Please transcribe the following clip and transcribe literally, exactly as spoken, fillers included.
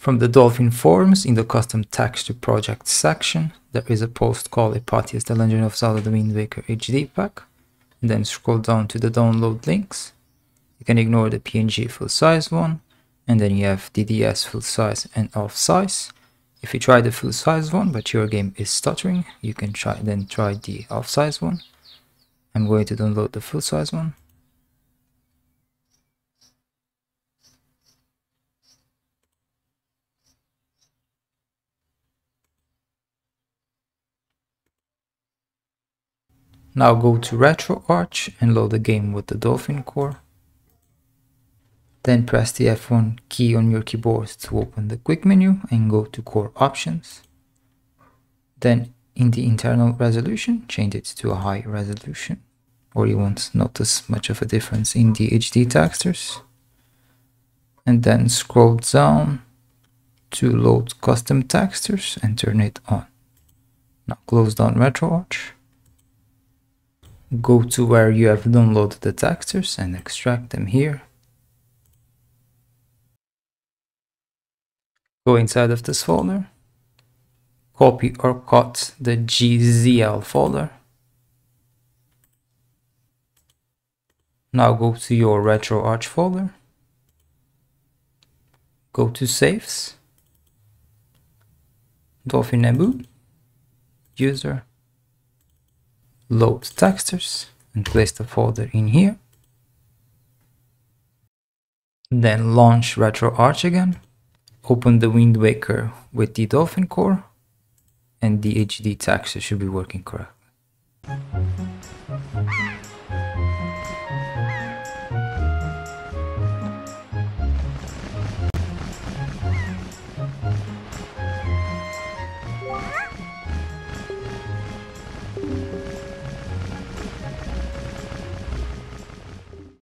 From the Dolphin forums in the custom text to project section, there is a post called Hypatia's The Legend of Zelda The Wind Waker H D Pack. And then scroll down to the download links. You can ignore the P N G full size one, and then you have D D S full size and off size. If you try the full size one but your game is stuttering, you can try then try the off size one. I'm going to download the full size one. Now go to RetroArch and load the game with the Dolphin Core. Then press the F one key on your keyboard to open the quick menu and go to Core Options. Then in the internal resolution, change it to a high resolution, or you won't notice much of a difference in the H D textures. And then scroll down to load custom textures and turn it on. Now close down RetroArch. Go to where you have downloaded the textures and extract them here. Go inside of this folder, copy or cut the G Z L folder. Now go to your RetroArch folder, go to Saves, Dolphin Naboo, User, Load Textures, and place the folder in here. Then launch RetroArch again. Open the Wind Waker with the Dolphin Core, and the H D texture should be working correctly.